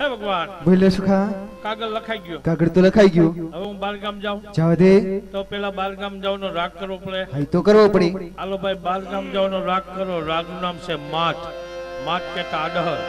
हे भगवान बोले सुखा कागल लखाई गयो कागल तो लखाई गयो अब हूं बालगाम जाऊं जाव दे तो पहला बालगाम जाओ नो राग करवो पड़े हाई तो करवो पड़ी आलो भाई बालगाम जाओ नो राग करो राग नु नाम से माठ माठ के ताडहर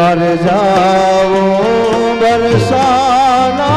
मारे जाओ बरसाना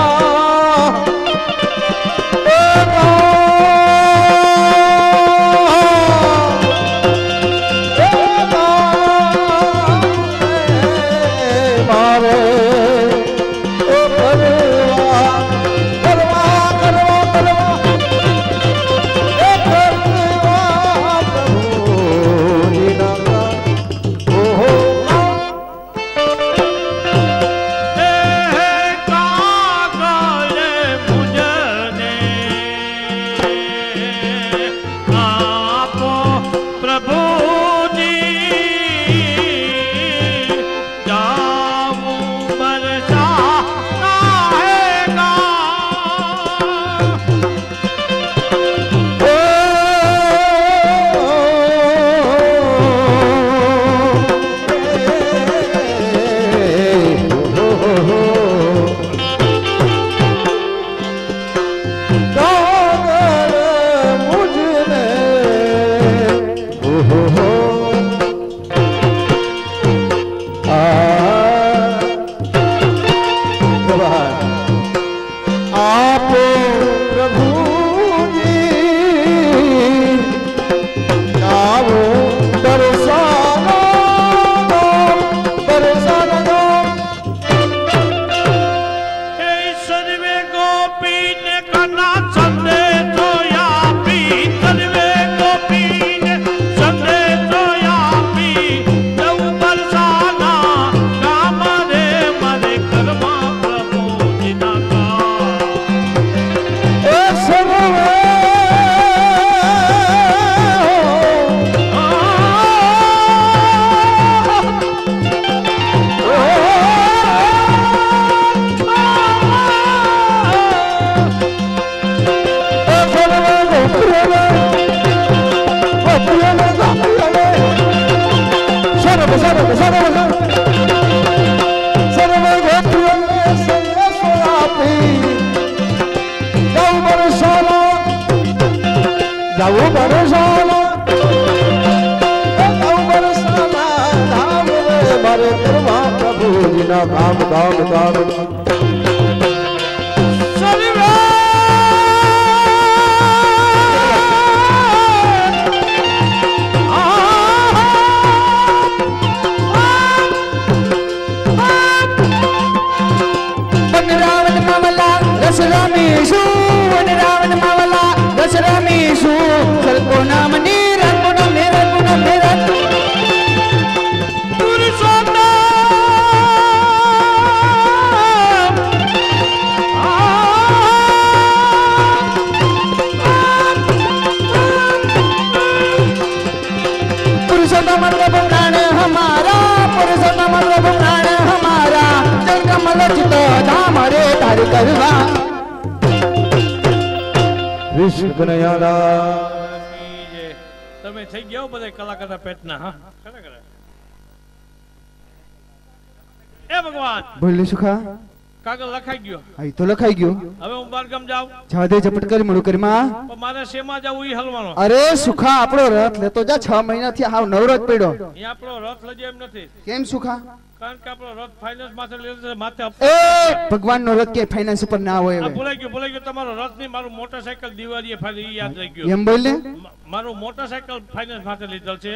कागल लखाई गयो आई तो लखाई गयो હવે હું બાર ગામ જાવ જવા દે ઝપટ કરી મળું કરી માં પણ મારે શેમાં જાવું ઈ હલવાનો અરે સુખા આપણો રથ લેતો જા 6 મહિનાથી હાવ નવરો જ પડ્યો ઈ આપણો રથ લજે એમ નથી કેમ સુખા કારણ કે આપણો રથ ફાઇનાન્સ માથે લેતો માથે એ ભગવાન નો રથ કે ફાઇનાન્સ ઉપર ના હોય હવે ભૂલાઈ ગયો તમારો રથ ની મારું મોટરસાઇકલ દિવાળીએ ફાડી ઈ યાદ રહી ગયો એમ બોલ ને મારું મોટરસાઇકલ ફાઇનાન્સ માથે લીધેલ છે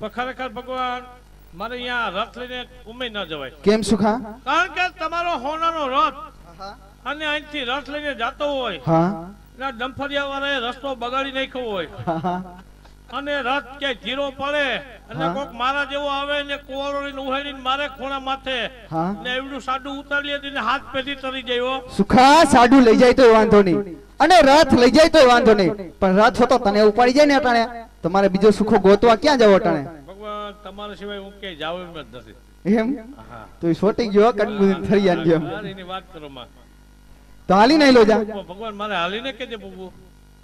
પણ ખરેખર ભગવાન मारे यहाँ रथ लेने उम्मीद न जवाय केम सुखा कारण के तमारो होना नो रथ अन्य ऐसी रथ लेने जातो होय ना डंफरिया वाले रस्तो बगाड़ी नहीं खो होय अन्य रथ के जीरो पड़े अन्य कोक मारा जो आवे ने कोरोली नुहेरी मारे खोना माथे ने इवडू साडू उतार लिया दिन हाथ पे दी तरी जायो सुखा साडू ले जाए तो वांधो नहीं अन्य रथ ले जाए तो वांधो नहीं पर रथ हो तो तने उपाड़ी जाए ने अटाने तुम्हारे बीजो सुखो गोतवा क्या जाओ अटाने તમારા સિવાય હું કે જાવ એમ જ નથી એમ હા તો છોટી ગયો કટબુદિન થરી આન ગયો મારીની વાત કરો માં તો હાલી નઈ લો જા ભગવાન મારે હાલીને કે દે બબુ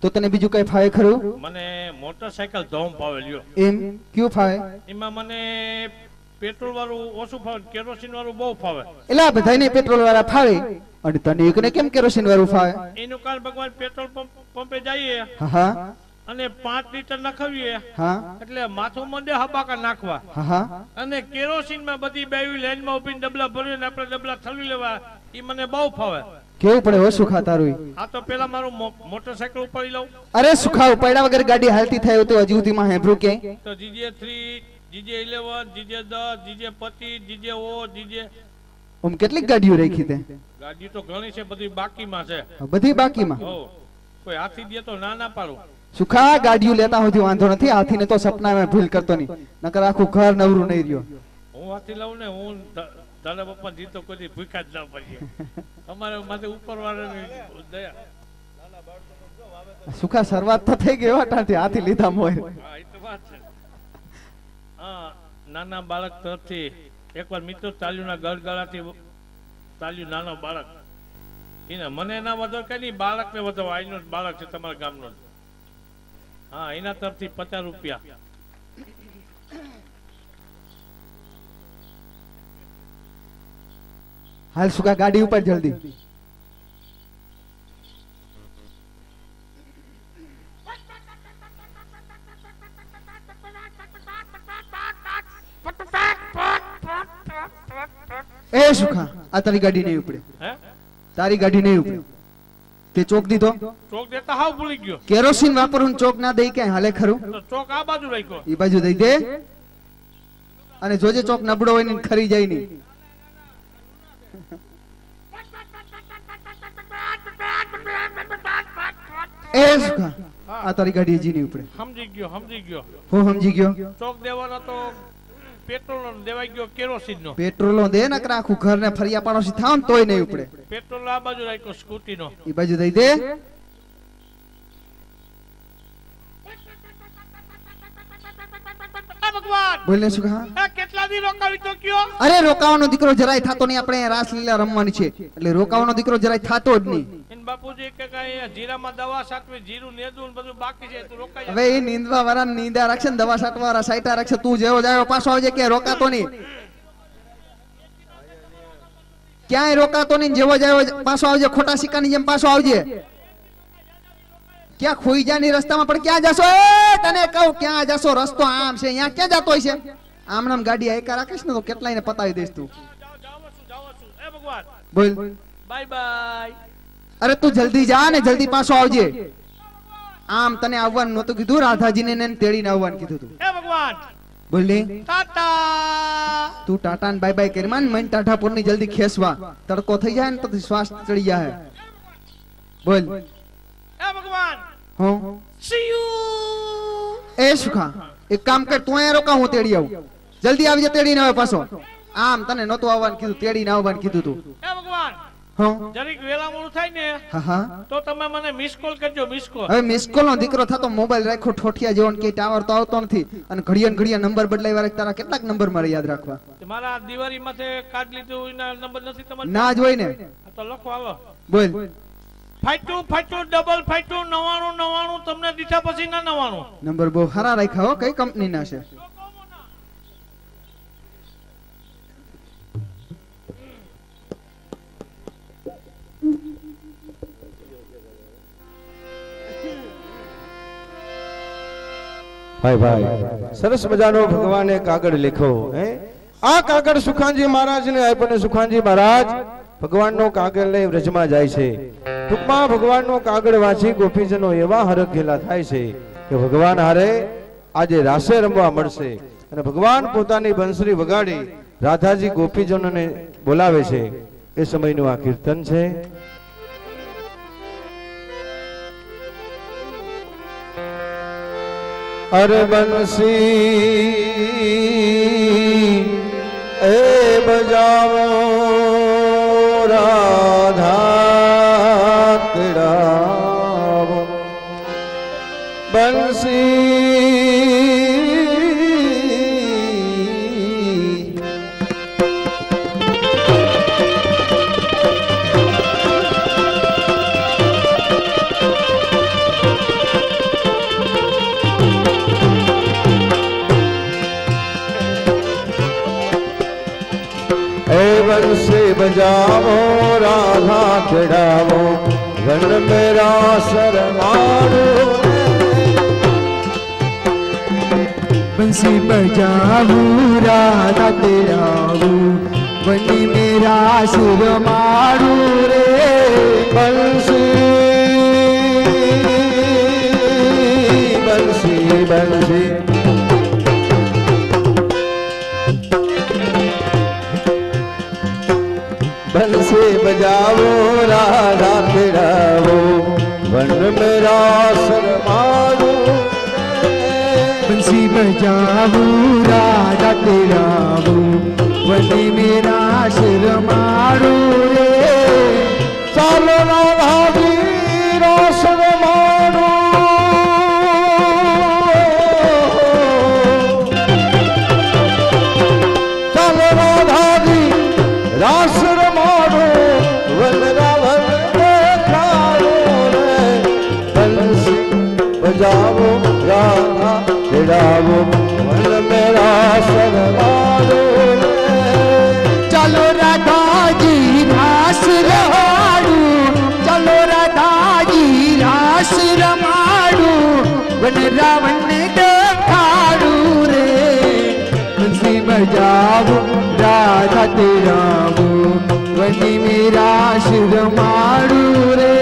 તો તને બીજું કઈ ફાવે ખરું મને મોટરસાઇકલ ધોમ ફાવે લ્યો એમ ક્યું ફાવે એમાં મને પેટ્રોલ વાળું ઓછું ફાવે કેરોસીન વાળું બહુ ફાવે એલા બધાયને પેટ્રોલ વાળા ફાવે અને તને એકને કેમ કેરોસીન વાળું ફાવે એનું કારણ ભગવાન પેટ્રોલ પંપે જઈએ હા અને 5 લિટર નખાવીએ હા એટલે માથું મંડે હબાકા નાખવા હા અને કેરોસીન માં બધી બેવી લાઈન માં ઊભીને ડબલા ભરીને આપણે ડબલા થલી લેવા ઈ મને બહુ ફાવે કેવું પડે હો સુખા તારું આ તો પેલા મારું મોટરસાઇકલ ઉપાડી લઉં અરે સુખા ઉપાડ્યા વગર ગાડી હાલતી થાય તો હજી સુધી માં હેબ્રુ કે તો GJ 3 GJ 11 GJ 10 GJ 25 GJ ઓ જીજે ઓમ કેટલી ગાડીઓ રાખી તે ગાડી તો ઘણી છે બધી બાકી માં છે બધી બાકી માં હો કોઈ હાથી દે તો ના ના પાડો सुखा गाड़ियों लेता होती वांधो नहीं हाथी ने तो सपना में भूल करतो नहीं नकर आखो घर नवरू नहीं रियो हूं हाथी लाऊ ने हूं दादा बापा जी तो कोई भूखा ज ना पड़ी हमारे माथे ऊपर वाले दया लाला बाड़ तो जो आवे सुखा सर्वात तो થઈ ગયો ટાંટી હાથી લીધા મોય હા ઈ તો વાત છે હા નાના બાળક તરફથી એકવાર મિત્રો તાલ્યુના ગળગળાથી તાલ્યુ નાનો બાળક એને મને ના વધો કે ની બાળકને વધો આઈનો બાળક છે તમારા ગામનો हाँ इना तरफ थी 50 रुपया हाल सुखा गाड़ी ऊपर जल्दी ए सुखा आ तारी गाड़ी नहीं उपड़े तारी गाड़ी नहीं उपड़े તે ચોક દીધો ચોક દેતા હાવ ભૂલી ગયો કેરોસીન વાપરું ચોક ના દઈ કે હાલે ખરું તો ચોક આ બાજુ રાખ્યો ઈ બાજુ દઈ દે અને જોજે ચોક નબળો હોય ને ખરી જાય ની એસ કા આ તારી ગાડી જી ની ઉપડે સમજી ગયો હું સમજી ગયો ચોક દેવાનો તો પેટ્રોલનો દેવાઈ ગયો કેરોસીનનો પેટ્રોલનો દે નકર આખું ઘરને ફરિયા પાડોશી થામ તોય નઈ ઉપડે પેટ્રોલ આ બાજુ રાખ્યો સ્કૂટીનો ઈ બાજુ દઈ દે ભગવાન બોલને સુખા એ કેટલા દી રોકાવી તો કયો અરે રોકાવાનો દીકરો જરાય થાતો નઈ આપણે રાસલીલા રમવાની છે એટલે રોકાવાનો દીકરો જરાય થાતો જ નઈ એન બાપુજી કે કાય જીરામાં દવા સાટવી જીરું નેદું બધું બાકી છે તો રોકાય હવે ઈ નીંદવા વાળા નીંદા રાખશે ને દવા સાટવા વાળા સાઈટા રાખશે તું જેવો જાયો પાછો આવજે કે રોકાતો નઈ ક્યાંય રોકાતો નઈ જેવો જાયો પાછો આવજે ખોટા સિક્કાની જેમ પાછો આવજે क्या खोई जानी रास्ता में पर क्या जासो ए तने कहू क्या जासो रस्तो आम से यहां क्या जातो है आम नाम गाड़ी आयका राखेस ने तो केतलाय ने पताई देस तू जावसु ए भगवान बोल बाय बाय अरे तू जल्दी जा ने जल्दी पाछो आवजे आम तने आववान नोतो कीधु राधाजी ने ने तेड़ी ने आववान कीधु तू ए भगवान बोल ले टाटा तू टाटा ने बाय बाय करमान मन टाटापुर ने जल्दी खेसवा तड़को થઈ જાય ને તો શ્વાસ ચડી જાય બોલ भगवान हो सी यू ए सुखा एक काम कर तू यारो का हूं तेड़ी आऊ जल्दी आवी जा तेड़ी ना पासो आम तने नतो आववान कीधु तेड़ी ना आववान कीधु तू ए भगवान हो जरीक वेला मोळू थाय ने हां तो तमे मने मिस कॉल करजो मिस कॉल હવે મિસ કોલ નો દીકરો થા તો મોબાઈલ રાખો ઠોઠિયા જેવો કે ટાવર તો આવતો નથી અને ઘડિયા નંબર બદલાઈ વારે તારા કેટલાક નંબર મારે યાદ રાખવા તમારા દિવારી માથે કાર્ડ લીધું એના નંબર નથી તમાર ના જ હોય ને તો લખો આવો બોલ फाइटू फाइटू डबल फाइटू 9999 तुमने दिशा पसी ना 99 नंबर बो हरा रखा हो कई कंपनी ना छे भाई भाई सरस मजानो भगवाने कागड़ लिखो है आ कागड़ सुखाजी महाराज ने आपने सुखाजी महाराज भगवान नो कागड़ ले व्रज में जाय छे। टूंकमा भगवान नो कागड़ वांची गोपीजनो एवा हरखेला थाय छे के भगवान हारे आजे रासे रमवा मळशे अने भगवान पोतानी बंसरी वगाड़ी राधाजी गोपीजनो ने बोलावे छे। ए समयनो आ कीर्तन छे। अरे बंसी ए बजाओ राधा तिड़ावो बंसी बंसी बजावो राधा खिड़ावो वन मेरा शरमारो बंसी बजावो राधा खिड़ावो वन मेरा शरमारो रे बंसी बंसी बंसी बंसी बजाओ राधा तिड़ावो वन मेरा शरमारो बंसी बजाओ राधा तिड़ावो वन मेरा शरमारो रे सालो राधा मेरा शरमारो सालो राधा जी रास बजाओ राधा खिड़ावो मन मेरा शरमारो चलो राधा जी रास रमाड़ू चलो राधा जी रास रमाड़ू वन रावण देखाड़ू रे बंसी बजाओ राधा खिड़ावो वन मेरा शरमाड़ू रे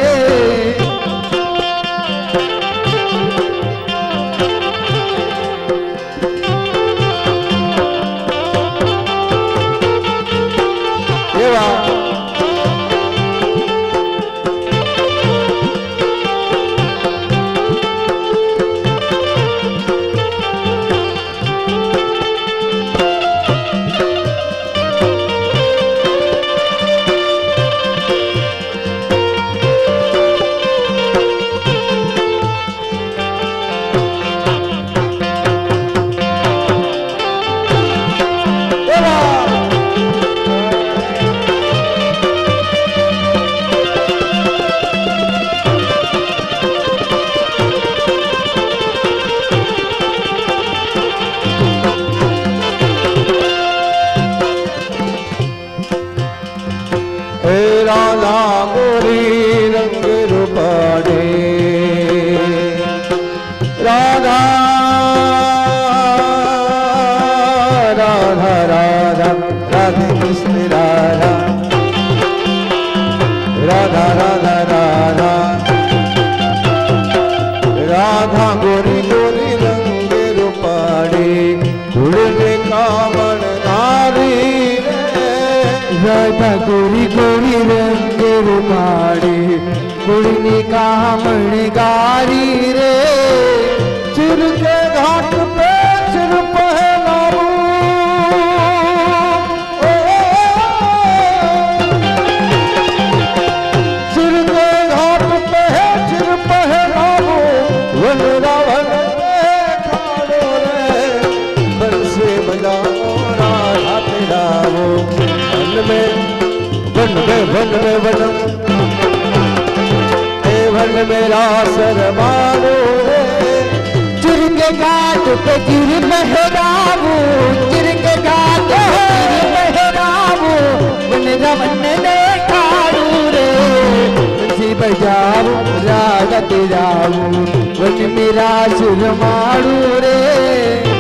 गोरी गोरी रंग रूपाड़ी गुड़नी कामण गारी रे चिर के घाट पे चिर पहनावो चिर के घाट पे चिर पहनावो वन रावण देखाड़ो रे बंसी बजाओ राधा तिड़ावो वन में वन में वनम हे वन मेरा शरमारो चिर के घाट पे चिर महराबू चिर के घाट पे चिर महराबू वन रावण देखाड़ू रे बंसी बजाओ राधा लागत जाऊं वट मेरा सुर मारू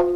रे